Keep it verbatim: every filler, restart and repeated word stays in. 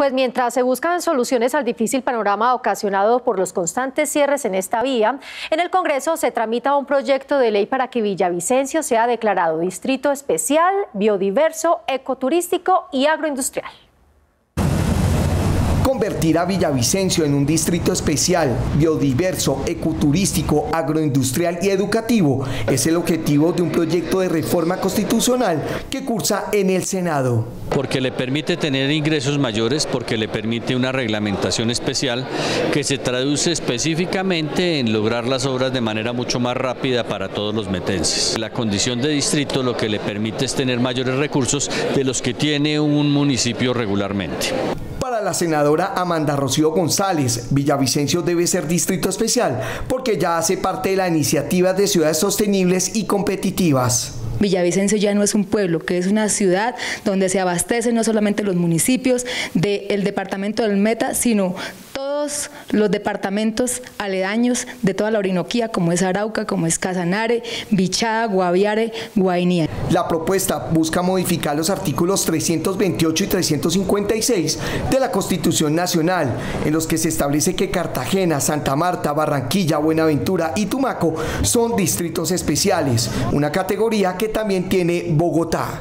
Pues mientras se buscan soluciones al difícil panorama ocasionado por los constantes cierres en esta vía, en el Congreso se tramita un proyecto de ley para que Villavicencio sea declarado distrito especial, biodiverso, ecoturístico y agroindustrial. Convertir a Villavicencio en un distrito especial, biodiverso, ecoturístico, agroindustrial y educativo es el objetivo de un proyecto de reforma constitucional que cursa en el Senado. Porque le permite tener ingresos mayores, porque le permite una reglamentación especial que se traduce específicamente en lograr las obras de manera mucho más rápida para todos los metenses. La condición de distrito lo que le permite es tener mayores recursos de los que tiene un municipio regularmente. Para la senadora Amanda Rocío González, Villavicencio debe ser distrito especial porque ya hace parte de la iniciativa de ciudades sostenibles y competitivas. Villavicencio ya no es un pueblo, que es una ciudad donde se abastecen no solamente los municipios del departamento del Meta, sino todos los departamentos aledaños de toda la Orinoquía, como es Arauca, como es Casanare, Vichada, Guaviare, Guainía. La propuesta busca modificar los artículos trescientos veintiocho y trescientos cincuenta y seis de la Constitución Nacional, en los que se establece que Cartagena, Santa Marta, Barranquilla, Buenaventura y Tumaco son distritos especiales, una categoría que también tiene Bogotá.